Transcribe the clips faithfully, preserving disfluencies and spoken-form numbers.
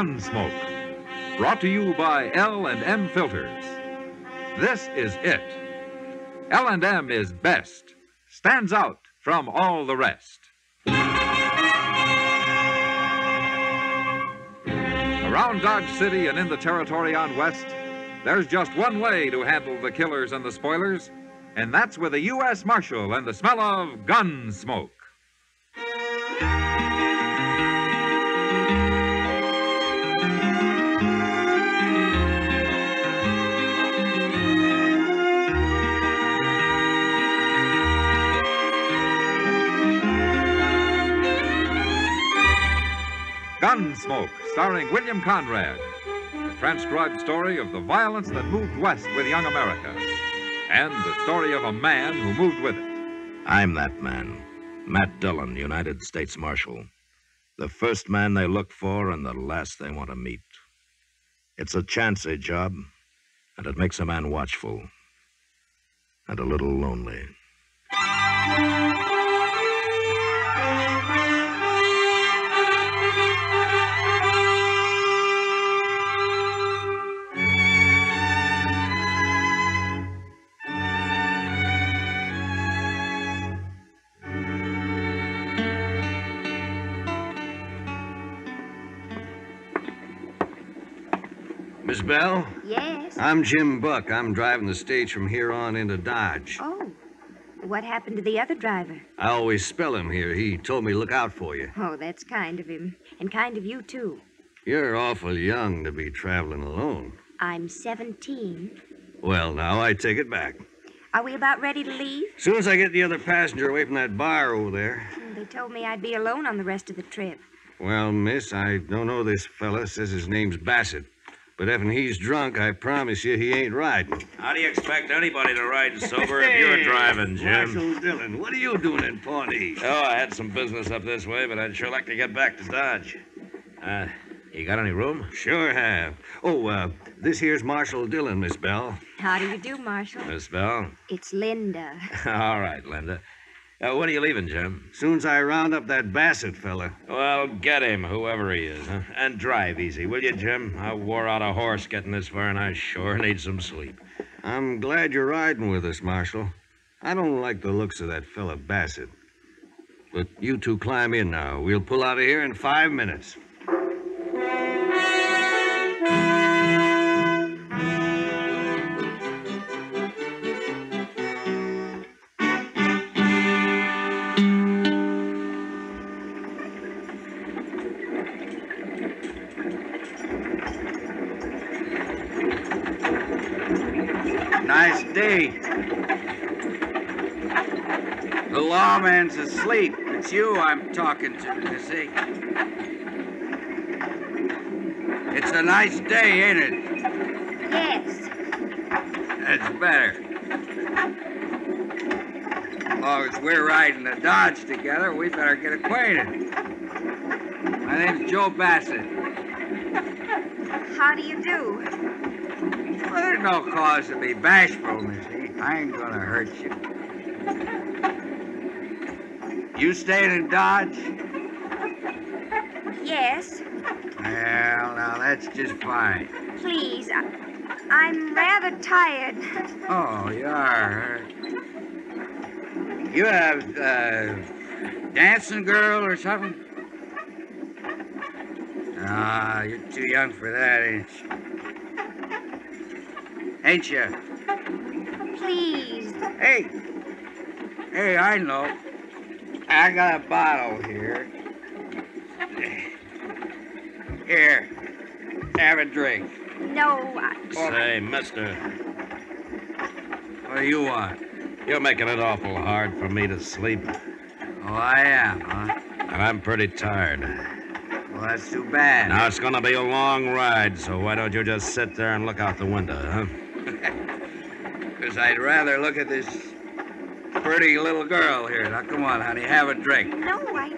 Gunsmoke, brought to you by L and M Filters. This is it. L and M is best, stands out from all the rest. Around Dodge City and in the territory on west, there's just one way to handle the killers and the spoilers, and that's with a U S Marshal and the smell of Gunsmoke. Gunsmoke, starring William Conrad, the transcribed story of the violence that moved west with young America, and the story of a man who moved with it. I'm that man, Matt Dillon, United States Marshal, the first man they look for and the last they want to meet. It's a chancy job, and it makes a man watchful and a little lonely. Miss Bell? Yes? I'm Jim Buck. I'm driving the stage from here on into Dodge. Oh. What happened to the other driver? I always spell him here. He told me to look out for you. Oh, that's kind of him. And kind of you, too. You're awful young to be traveling alone. I'm seventeen. Well, now, I take it back. Are we about ready to leave? Soon as I get the other passenger away from that bar over there. They told me I'd be alone on the rest of the trip. Well, miss, I don't know this fella. Says his name's Bassett. But if he's drunk, I promise you he ain't riding. How do you expect anybody to ride sober hey, if you're driving, Jim? Marshal Dillon, what are you doing in Pawnee? Oh, I had some business up this way, but I'd sure like to get back to Dodge. Uh, you got any room? Sure have. Oh, uh, this here's Marshal Dillon, Miss Bell. How do you do, Marshal? Miss Bell? It's Linda. All right, Linda. Uh, when are you leaving, Jim? Soon as I round up that Bassett fella. Well, get him, whoever he is, huh? And drive easy, will you, Jim? I wore out a horse getting this far, and I sure need some sleep. I'm glad you're riding with us, Marshal. I don't like the looks of that fella Bassett. But you two climb in now. We'll pull out of here in five minutes. Nice day. The lawman's asleep. It's you I'm talking to, you see. It's a nice day, ain't it? Yes. That's better. As long as we're riding the Dodge together, we better get acquainted. My name's Joe Bassett. How do you do? Well, there's no cause to be bashful, Missy. I ain't gonna hurt you. You staying in Dodge? Yes. Well, now, that's just fine. Please, I, I'm rather tired. Oh, you are. You have uh, dancing girl or something? Ah, you're too young for that, ain't you? Ain't you? Please. Hey. Hey, I know. I got a bottle here. Here. Have a drink. No, I... Say, mister. What do you want? You're making it awful hard for me to sleep. Oh, I am, huh? And I'm pretty tired. Well, that's too bad. Now, it's going to be a long ride, so why don't you just sit there and look out the window, huh? Because I'd rather look at this pretty little girl here. Now, come on, honey, have a drink. No, I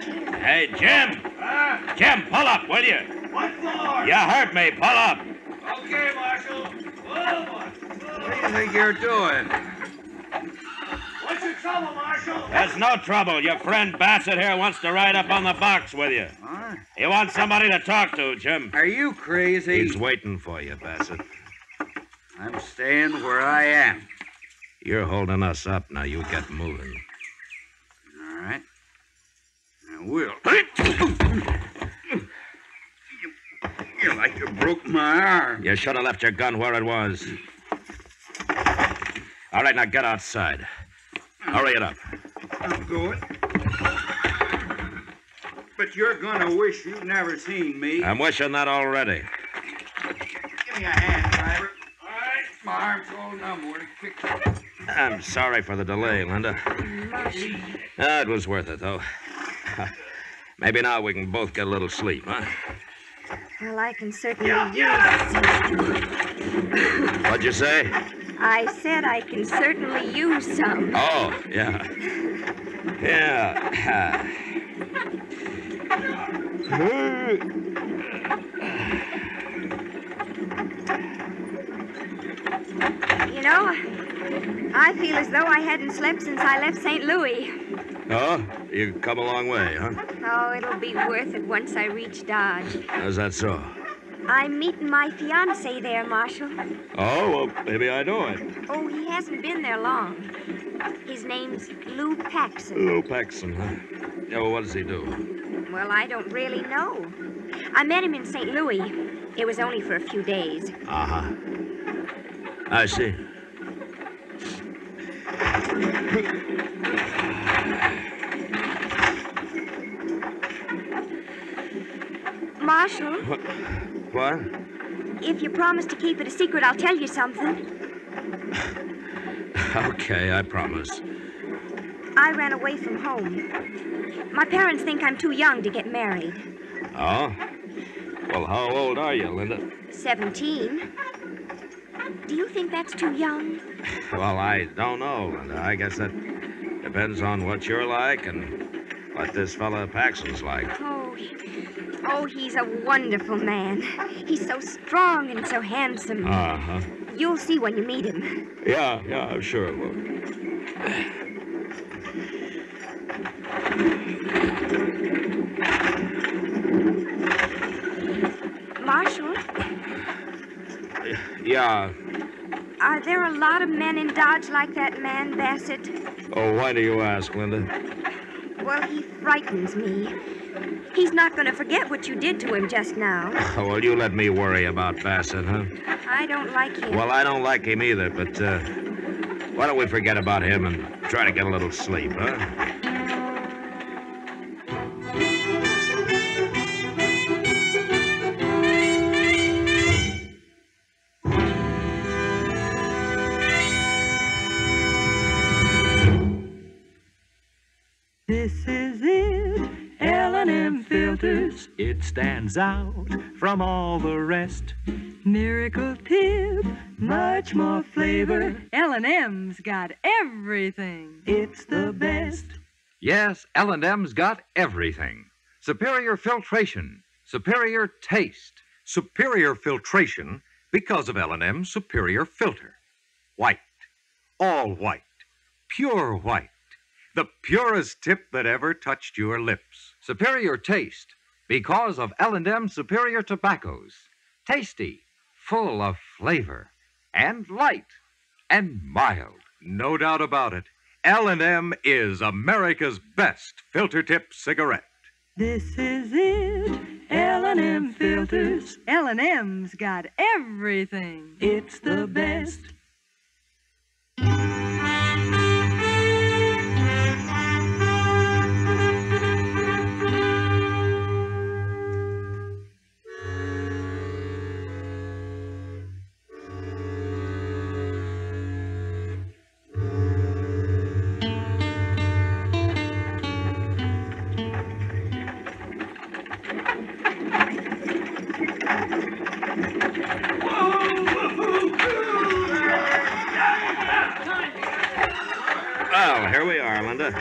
can't. Hey, Jim! Huh? Jim, pull up, will you? What for? You heard me. Pull up. Okay, Marshal. Pull up. What do you think you're doing? What's your trouble, Marshal? There's no trouble. Your friend Bassett here wants to ride up on the box with you. All right. Huh? He wants somebody to talk to, Jim. Are you crazy? He's waiting for you, Bassett. I'm staying where I am. You're holding us up now. You get moving. All right. I will. You're like you broke my arm. You should have left your gun where it was. All right, now get outside. Hurry it up. I'm going. But you're gonna wish you'd never seen me. I'm wishing that already. Give me a hand, driver. All right. My arm's all numb. We're kicked. I'm sorry for the delay, Linda. Oh, it was worth it, though. Maybe now we can both get a little sleep, huh? Well, I can certainly yeah. use some. What'd you say? I said I can certainly use some. Oh, yeah. Yeah. You know, I feel as though I hadn't slept since I left Saint Louis. Oh? You've come a long way, huh? Oh, it'll be worth it once I reach Dodge. How's that so? I'm meeting my fiancé there, Marshal. Oh, well, maybe I know him. Oh, he hasn't been there long. His name's Lou Paxson. Lou Paxson, huh? Yeah, well, what does he do? Well, I don't really know. I met him in Saint Louis. It was only for a few days. Uh-huh. I see. Marshal? What? What? If you promise to keep it a secret, I'll tell you something. Okay, I promise. I ran away from home. My parents think I'm too young to get married. Oh? Well, how old are you, Linda? Seventeen. Do you think that's too young? Well, I don't know, Linda. I guess that depends on what you're like and what this fella Paxson's like. Oh, oh, he's a wonderful man. He's so strong and so handsome. Uh-huh. You'll see when you meet him. Yeah, yeah, I'm sure it will. Marshal? Yeah. Are there a lot of men in Dodge like that man, Bassett? Oh, why do you ask, Linda? Well, he frightens me. He's not going to forget what you did to him just now. Oh, well, you let me worry about Bassett, huh? I don't like him. Well, I don't like him either, but uh, why don't we forget about him and try to get a little sleep, huh? It stands out from all the rest. Miracle Tip, much more flavor. L and M's got everything. It's the best. Yes, L and M's got everything. Superior filtration, superior taste. Superior filtration because of L and M's superior filter. White, all white, pure white. The purest tip that ever touched your lips. Superior taste. Because of L and M superior tobaccos. Tasty, full of flavor, and light, and mild. No doubt about it, L and M is America's best filter tip cigarette. This is it, L and M filters. L and M's got everything. It's the best.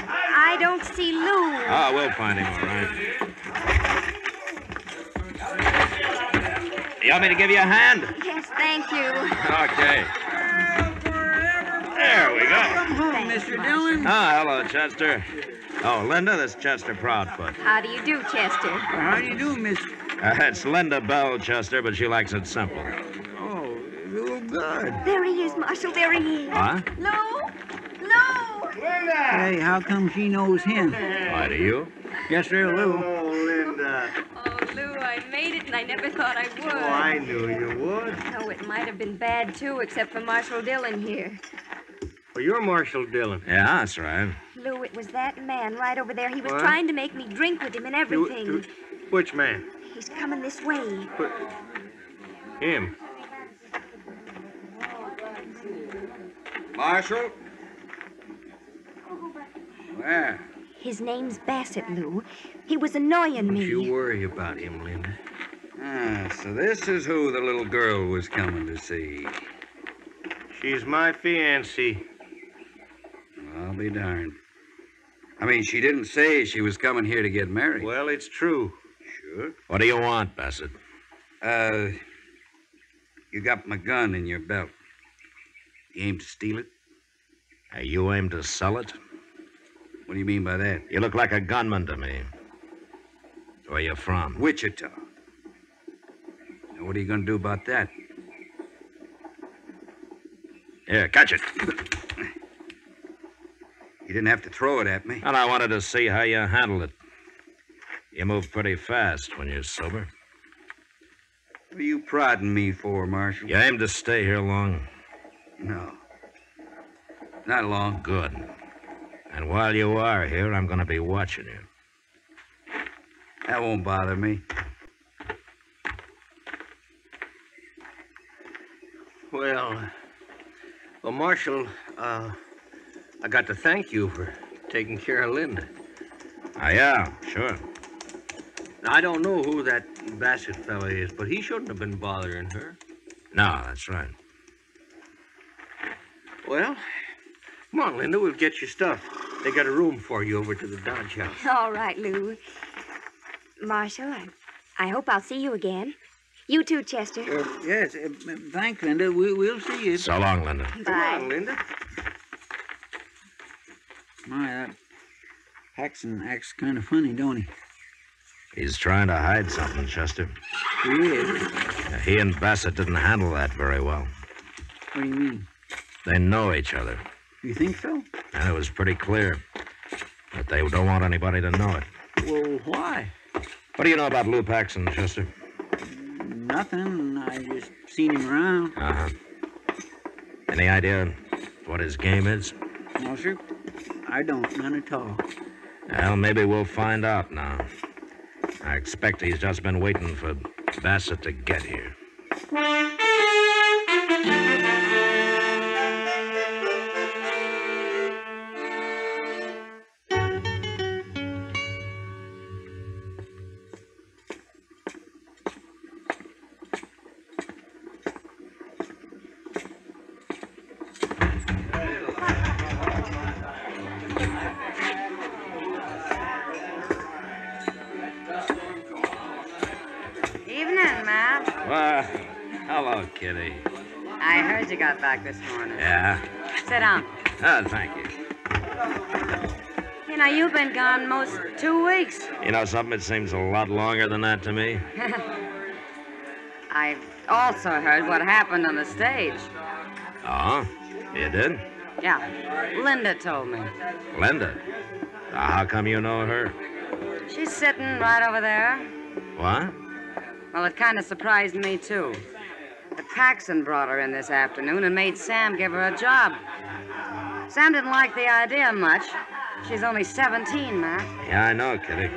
I don't see Lou. Ah, we'll find him, all right. You want me to give you a hand? Yes, thank you. Okay. There we go. Thank Mister Dillon. Ah, hello, Chester. Oh, Linda, this is Chester Proudfoot. How do you do, Chester? Well, how do you do, Miss... Uh, it's Linda Bell, Chester, but she likes it simple. Oh, Lou, good. There he is, Marshal, there he is. Huh? Lou? Lou! Linda! Hey, how come she knows him? Why, do you? Yes, sir, Lou. Hello, Linda. Oh, Lou, I made it, and I never thought I would. Oh, I knew you would. Oh, it might have been bad, too, except for Marshal Dillon here. Well, you're Marshal Dillon. Yeah, that's right. Lou, it was that man right over there. He was what? Trying to make me drink with him and everything. You, which man? He's coming this way. What? Him. Marshal? Where? His name's Bassett, Lou. He was annoying Don't me. Don't you worry about him, Linda. Ah, so this is who the little girl was coming to see. She's my fiancée. I'll be darned. I mean, she didn't say she was coming here to get married. Well, it's true. Sure. What do you want, Bassett? Uh, you got my gun in your belt. You aim to steal it? Uh, you aim to sell it? What do you mean by that? You look like a gunman to me. Where are you from? Wichita. Now, what are you going to do about that? Here, catch it. You didn't have to throw it at me. And I wanted to see how you handled it. You move pretty fast when you're sober. What are you prodding me for, Marshal? You aim to stay here long? No. Not long. Good. And while you are here, I'm going to be watching you. That won't bother me. Well, well, Marshal, uh... I got to thank you for taking care of Linda. Ah, yeah, sure. Now, I don't know who that Bassett fella is, but he shouldn't have been bothering her. No, that's right. Well, come on, Linda, we'll get your stuff. They got a room for you over to the Dodge house. All right, Lou. Marshal, I, I hope I'll see you again. You too, Chester. Uh, yes, uh, thanks, Linda. We, we'll see you. So long, Linda. Bye. Come on, Linda. My, that Paxson acts kind of funny, don't he? He's trying to hide something, Chester. He is? He and Bassett didn't handle that very well. What do you mean? They know each other. You think so? And it was pretty clear that they don't want anybody to know it. Well, why? What do you know about Lou Paxson, Chester? Nothing. I just seen him around. Uh-huh. Any idea what his game is? No, sir. I don't, none at all. Well, maybe we'll find out now. I expect he's just been waiting for Bassett to get here. Kitty. I heard you got back this morning. Yeah. Sit down. Oh, thank you. You know, you've been gone most two weeks. You know something? It seems a lot longer than that to me. I also heard what happened on the stage. Oh? You did? Yeah. Linda told me. Linda? Uh, how come you know her? She's sitting right over there. What? Well, it kind of surprised me, too. The Paxson brought her in this afternoon and made Sam give her a job. Sam didn't like the idea much. She's only seventeen, Matt. Yeah, I know, Kitty.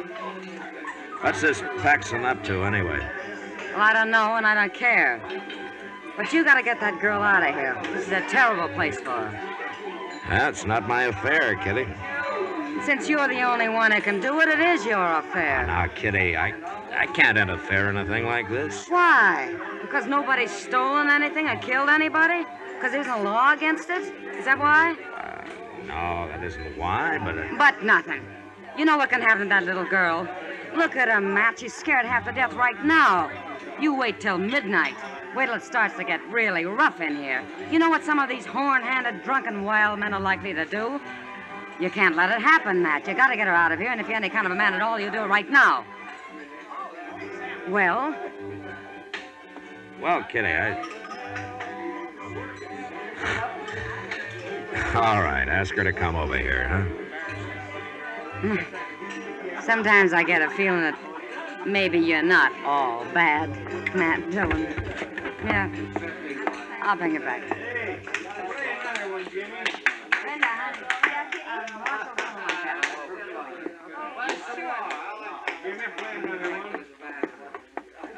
What's this Paxson up to, anyway? Well, I don't know, and I don't care. But you gotta get that girl out of here. This is a terrible place for her. That's not my affair, Kitty. Since you're the only one who can do it, it is your affair. Now, Kitty, I, I can't interfere in a thing like this. Why? Because nobody's stolen anything or killed anybody? Because there isn't a law against it? Is that why? Uh, no, that isn't why, but... It... But nothing. You know what can happen to that little girl. Look at her, Matt. She's scared half to death right now. You wait till midnight. Wait till it starts to get really rough in here. You know what some of these horn-handed, drunken, wild men are likely to do? You can't let it happen, Matt. You got to get her out of here, and if you're any kind of a man at all, you do it right now. Well? Well, Kitty, I... All right, ask her to come over here, huh? Sometimes I get a feeling that maybe you're not all bad, Matt Dillon. Yeah, I'll bring it back.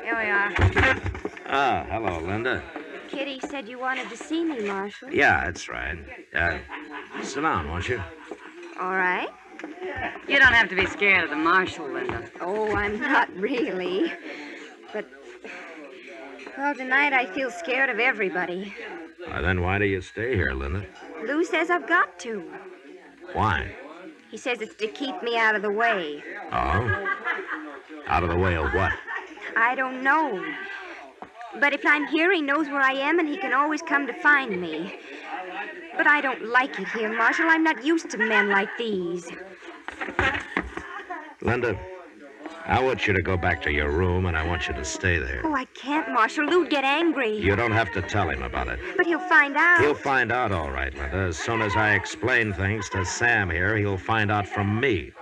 Here we are. Ah, oh, hello, Linda. Kitty said you wanted to see me, Marshal. Yeah, that's right. Uh, sit down, won't you? All right. You don't have to be scared of the Marshal, Linda. Oh, I'm not really. But, well, tonight I feel scared of everybody. Well, then why do you stay here, Linda? Lou says I've got to. Why? He says it's to keep me out of the way. Oh? Out of the way of what? I don't know. But if I'm here, he knows where I am, and he can always come to find me. But I don't like it here, Marshal. I'm not used to men like these. Linda, I want you to go back to your room, and I want you to stay there. Oh, I can't, Marshal. Lou'd get angry. You don't have to tell him about it. But he'll find out. He'll find out, all right, Linda. As soon as I explain things to Sam here, he'll find out from me.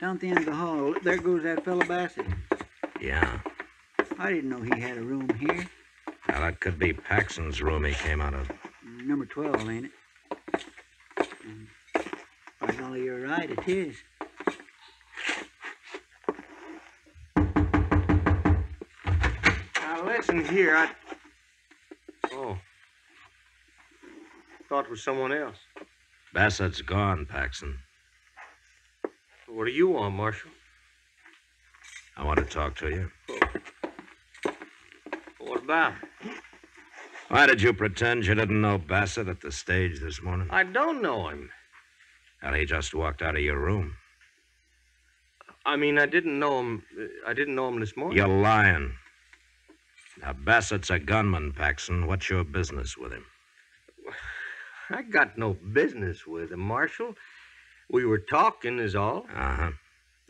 Down at the end of the hall, there goes that fellow Bassett. Yeah. I didn't know he had a room here. Well, that could be Paxson's room he came out of. Number twelve, ain't it? And by golly, you're right, it is. Now, listen here, I... Oh. Thought it was someone else. Bassett's gone, Paxson. What do you want, Marshal? I want to talk to you. Oh. What about? Why did you pretend you didn't know Bassett at the stage this morning? I don't know him. Well, he just walked out of your room. I mean, I didn't know him. I didn't know him this morning. You're lying. Now, Bassett's a gunman, Paxson. What's your business with him? I got no business with him, Marshal. We were talking is all. Uh-huh.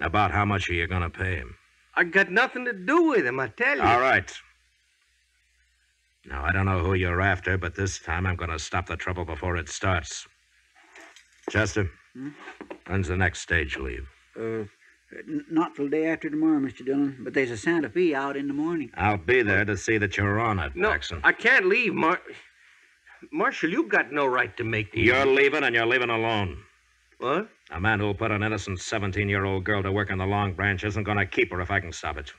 About how much are you going to pay him? I got nothing to do with him, I tell you. All right. Now, I don't know who you're after, but this time I'm going to stop the trouble before it starts. Chester, hmm? When's the next stage leave? Uh, not till day after tomorrow, Mister Dillon, but there's a Santa Fe out in the morning. I'll be there to see that you're on it, no, Jackson. I can't leave, Mar... Marshal, you've got no right to make me... You're leaving, and you're leaving alone. What? A man who'll put an innocent seventeen-year-old girl to work in the Long Branch isn't going to keep her if I can stop it.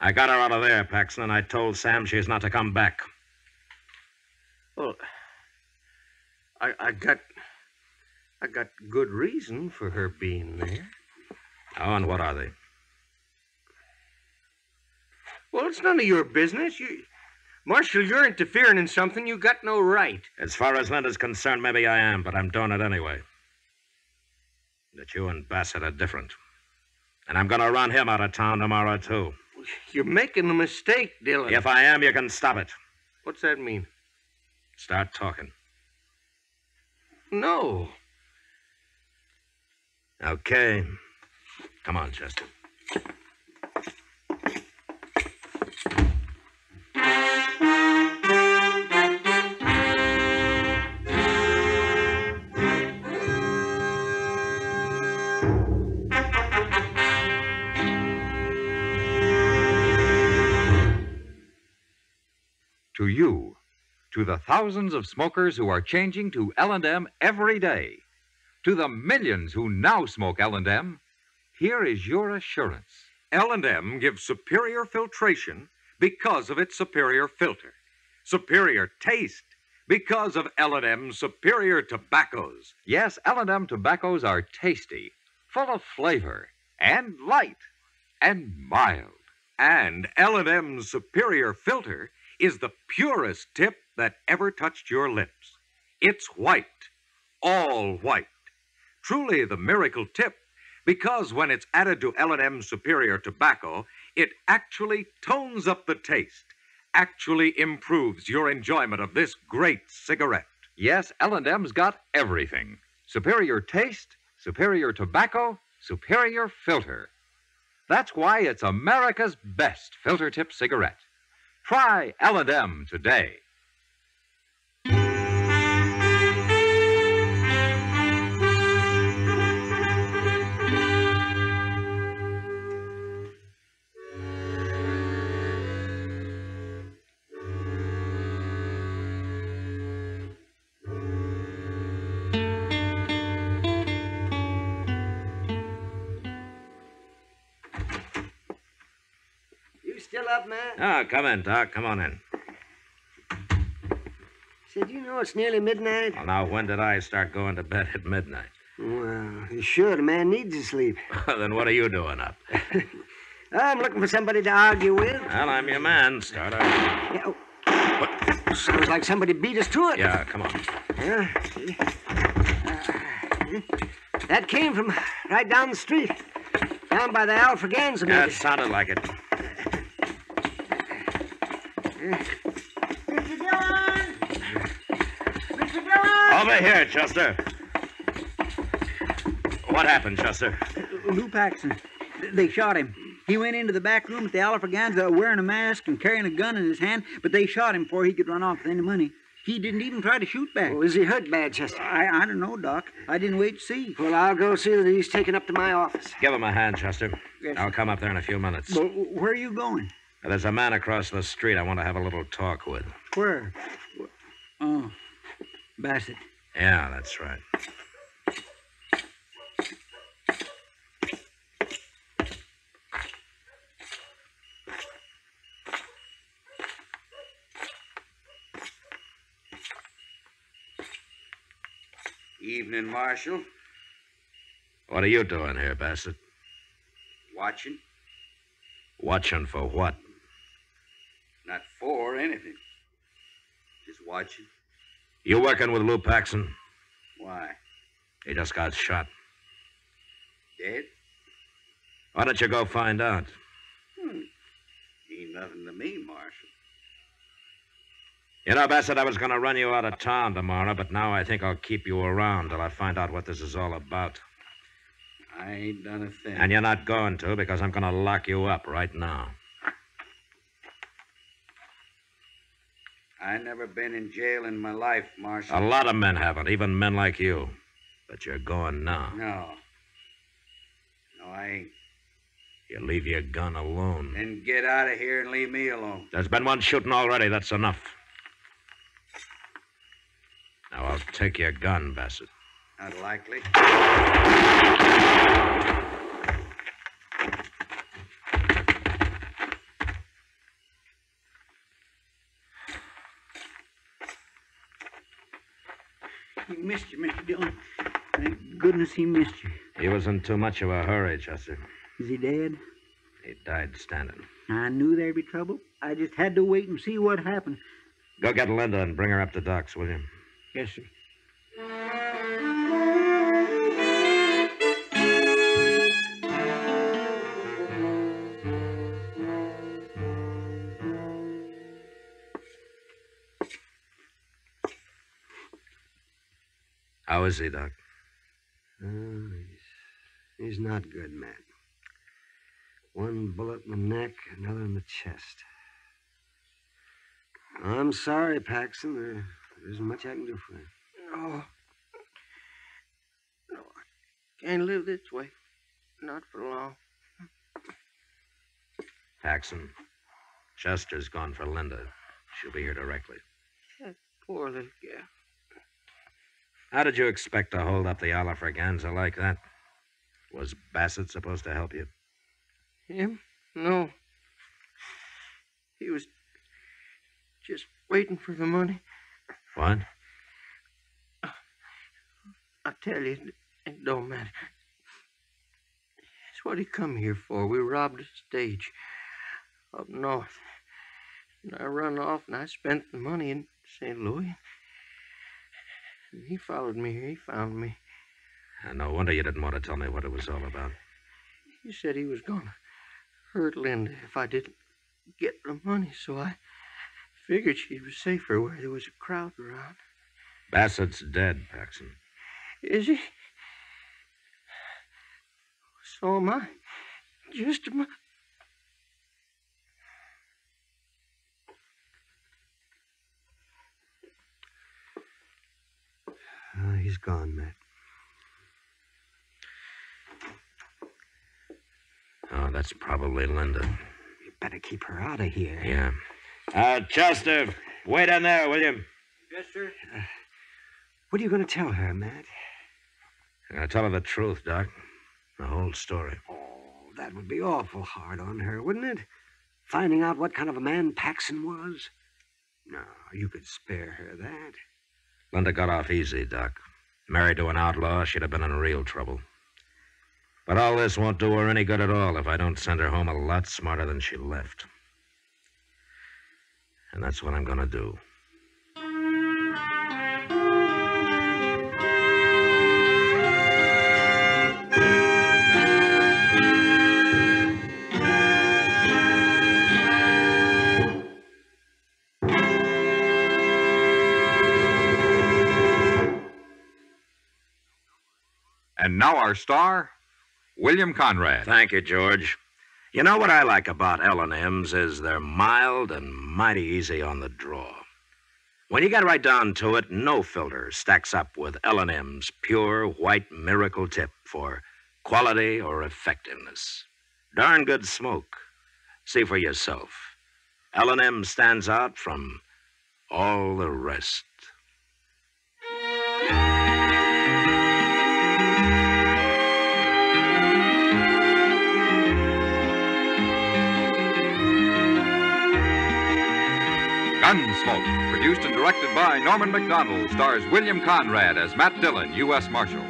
I got her out of there, Paxson, and I told Sam she's not to come back. Well, I, I got... I got good reason for her being there. Oh, and what are they? Well, it's none of your business. You, Marshal, you're interfering in something you got no right. As far as Linda's concerned, maybe I am, but I'm doing it anyway. That you and Bassett are different. And I'm going to run him out of town tomorrow, too. You're making a mistake, Dillon. If I am, you can stop it. What's that mean? Start talking. No. Okay. Come on, Chester. To you, to the thousands of smokers who are changing to L and M every day, to the millions who now smoke L and M, here is your assurance. L and M gives superior filtration because of its superior filter, superior taste because of L and M's superior tobaccos. Yes, L and M tobaccos are tasty, full of flavor, and light, and mild. And L and M's Superior Filter is the purest tip that ever touched your lips. It's white, all white. Truly the miracle tip, because when it's added to L and M's Superior Tobacco, it actually tones up the taste, actually improves your enjoyment of this great cigarette. Yes, L and M's got everything. Superior taste, superior tobacco, superior filter. That's why it's America's best filter tip cigarette. Try L and M today. Oh, come in, Doc. Come on in. Say, do you know it's nearly midnight? Well, now, when did I start going to bed at midnight? Well, you should. A man needs to sleep. Then what are you doing up? I'm looking for somebody to argue with. Well, I'm your man. Start up. Yeah, oh. What? Sounds like somebody beat us to it. Yeah, come on. Yeah. Uh, that came from right down the street, down by the Alafraganza. Yeah, it sounded like it. Mister Dillon! Mister Dillon! Over here, Chester. What happened, Chester? Lou Paxson. They shot him. He went into the back room at the Alafraganza wearing a mask and carrying a gun in his hand, but they shot him before he could run off with any money. He didn't even try to shoot back. Oh, is he hurt bad, Chester? I, I don't know, Doc. I didn't wait to see. Well, I'll go see that he's taken up to my office. Give him a hand, Chester. Yes. I'll come up there in a few minutes. Well, where are you going? There's a man across the street I want to have a little talk with. Where? Oh, Bassett. Yeah, that's right. Evening, Marshal. What are you doing here, Bassett? Watching. Watching for what? Not for anything. Just watching. You working with Lou Paxson? Why? He just got shot. Dead? Why don't you go find out? Hmm. Ain't nothing to me, Marshal. You know, Bassett, I was going to run you out of town tomorrow, but now I think I'll keep you around till I find out what this is all about. I ain't done a thing. And you're not going to, because I'm going to lock you up right now. I never been in jail in my life, Marshal. A lot of men haven't, even men like you. But you're going now. No. No, I ain't. You leave your gun alone. Then get out of here and leave me alone. There's been one shooting already. That's enough. Now, I'll take your gun, Bassett. Not likely. He missed you, Mister Dillon. Thank goodness he missed you. He was in too much of a hurry, Chester. Is he dead? He died standing. I knew there'd be trouble. I just had to wait and see what happened. Go get Linda and bring her up to Doc's, will you? Yes, sir. How is he, Doc? Oh, he's, he's not good, Matt. One bullet in the neck, another in the chest. I'm sorry, Paxson. There, there isn't much I can do for him. No. No, I can't live this way. Not for long. Paxson, Chester's gone for Linda. She'll be here directly. That poor little girl. How did you expect to hold up the Alafraganza like that? Was Bassett supposed to help you? Him? No. He was just waiting for the money. What? I tell you, it don't matter. It's what he come here for. We robbed a stage. up north. And I run off and I spent the money in Saint Louis. And he followed me here. He found me. And no wonder you didn't want to tell me what it was all about. He said he was going to hurt Linda if I didn't get the money, so I figured she was safer where there was a crowd around. Bassett's dead, Paxson. Is he? So am I. Just am I. Oh, he's gone, Matt. Oh, that's probably Linda. You better keep her out of here. Yeah. Uh, Chester, wait in there, William. Yes, sir. Uh, what are you going to tell her, Matt? I'm going to tell her the truth, Doc. The whole story. Oh, that would be awful hard on her, wouldn't it? Finding out what kind of a man Paxson was. No, you could spare her that. Linda got off easy, Doc. Married to an outlaw, she'd have been in real trouble. But all this won't do her any good at all if I don't send her home a lot smarter than she left. And that's what I'm going to do. And now our star, William Conrad. Thank you, George. You know what I like about L and M's is they're mild and mighty easy on the draw. When you get right down to it, no filter stacks up with L and M's pure white miracle tip for quality or effectiveness. Darn good smoke. See for yourself. L and M stands out from all the rest. Gunsmoke, produced and directed by Norman Macdonnell, stars William Conrad as Matt Dillon, U S Marshal.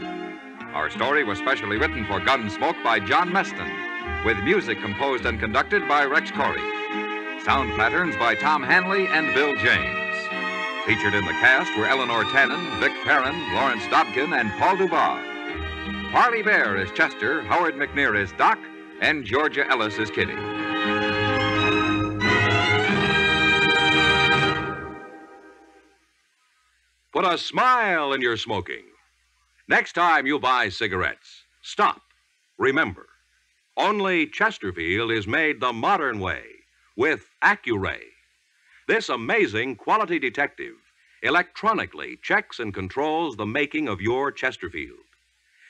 Our story was specially written for Gunsmoke by John Meston, with music composed and conducted by Rex Koury. Sound patterns by Tom Hanley and Bill James. Featured in the cast were Eleanor Tanin, Vic Perrin, Lawrence Dobkin, and Paul DuBov. Parley Baer is Chester, Howard McNear is Doc, and Georgia Ellis is Kitty. Put a smile in your smoking. Next time you buy cigarettes, stop. Remember, only Chesterfield is made the modern way with AccuRay. This amazing quality detective electronically checks and controls the making of your Chesterfield,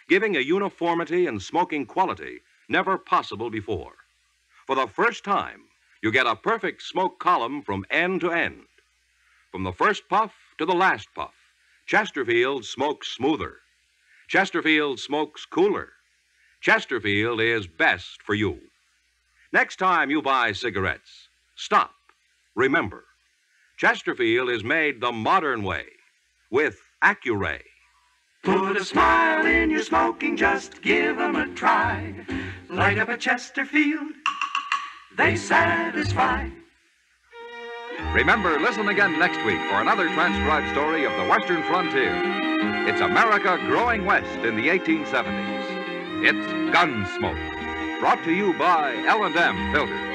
giving a uniformity and smoking quality never possible before. For the first time, you get a perfect smoke column from end to end. From the first puff to the last puff, Chesterfield smokes smoother. Chesterfield smokes cooler. Chesterfield is best for you. Next time you buy cigarettes, stop. Remember, Chesterfield is made the modern way with AccuRay. Put a smile in your smoking, just give them a try. Light up a Chesterfield, they satisfy. Remember, listen again next week for another transcribed story of the Western frontier. It's America growing west in the eighteen seventies. It's Gunsmoke, brought to you by L and M Filters.